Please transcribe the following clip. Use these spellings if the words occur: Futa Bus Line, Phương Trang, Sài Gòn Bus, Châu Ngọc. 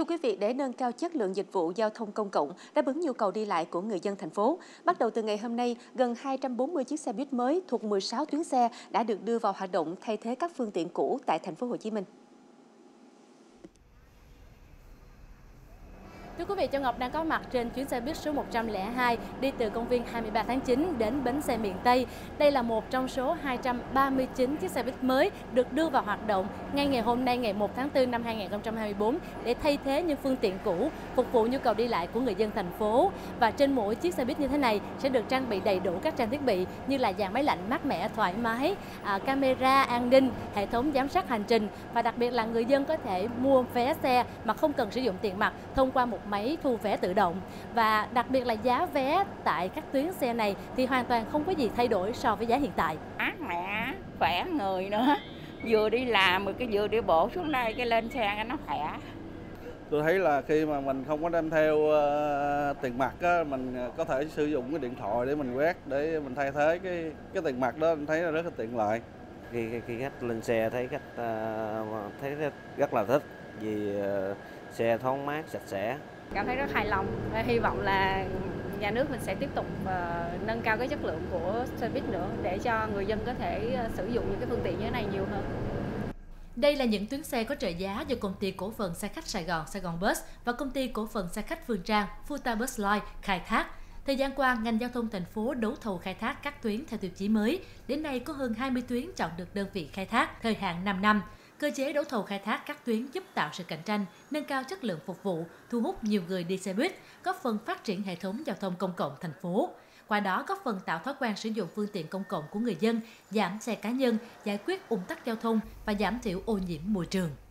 Thưa quý vị, để nâng cao chất lượng dịch vụ giao thông công cộng đáp ứng nhu cầu đi lại của người dân thành phố, bắt đầu từ ngày hôm nay, gần 240 chiếc xe buýt mới thuộc 16 tuyến xe đã được đưa vào hoạt động thay thế các phương tiện cũ tại thành phố Hồ Chí Minh. Thưa quý vị, Châu Ngọc đang có mặt trên chuyến xe buýt số 102 đi từ công viên 23 tháng 9 đến bến xe miền Tây. Đây là một trong số 239 chiếc xe buýt mới được đưa vào hoạt động ngay ngày hôm nay, ngày 1 tháng 4 năm 2024 để thay thế những phương tiện cũ, phục vụ nhu cầu đi lại của người dân thành phố. Và trên mỗi chiếc xe buýt như thế này sẽ được trang bị đầy đủ các trang thiết bị như là dàn máy lạnh mát mẻ thoải mái, camera an ninh, hệ thống giám sát hành trình, và đặc biệt là người dân có thể mua vé xe mà không cần sử dụng tiền mặt thông qua một máy thu vé tự động. Và đặc biệt là giá vé tại các tuyến xe này thì hoàn toàn không có gì thay đổi so với giá hiện tại. Mẹ khỏe người nữa, vừa đi làm rồi cái vừa đi bộ xuống đây cái lên xe nó khỏe. Tôi thấy là khi mà mình không có đem theo tiền mặt á, mình có thể sử dụng cái điện thoại để mình quét, để mình thay thế cái tiền mặt đó, mình thấy là rất là tiện lợi. Khi khách lên xe thấy khách thấy rất là thích vì xe thoáng mát, sạch sẽ. Cảm thấy rất hài lòng và hy vọng là nhà nước mình sẽ tiếp tục nâng cao cái chất lượng của xe buýt nữa để cho người dân có thể sử dụng những cái phương tiện như thế này nhiều hơn. Đây là những tuyến xe có trợ giá do Công ty Cổ phần Xe khách Sài Gòn Bus và Công ty Cổ phần Xe khách Phương Trang, Futa Bus Line khai thác. Thời gian qua, ngành giao thông thành phố đấu thầu khai thác các tuyến theo tiêu chí mới. Đến nay có hơn 20 tuyến chọn được đơn vị khai thác, thời hạn 5 năm. Cơ chế đấu thầu khai thác các tuyến giúp tạo sự cạnh tranh, nâng cao chất lượng phục vụ, thu hút nhiều người đi xe buýt, góp phần phát triển hệ thống giao thông công cộng thành phố. Qua đó góp phần tạo thói quen sử dụng phương tiện công cộng của người dân, giảm xe cá nhân, giải quyết ùn tắc giao thông và giảm thiểu ô nhiễm môi trường.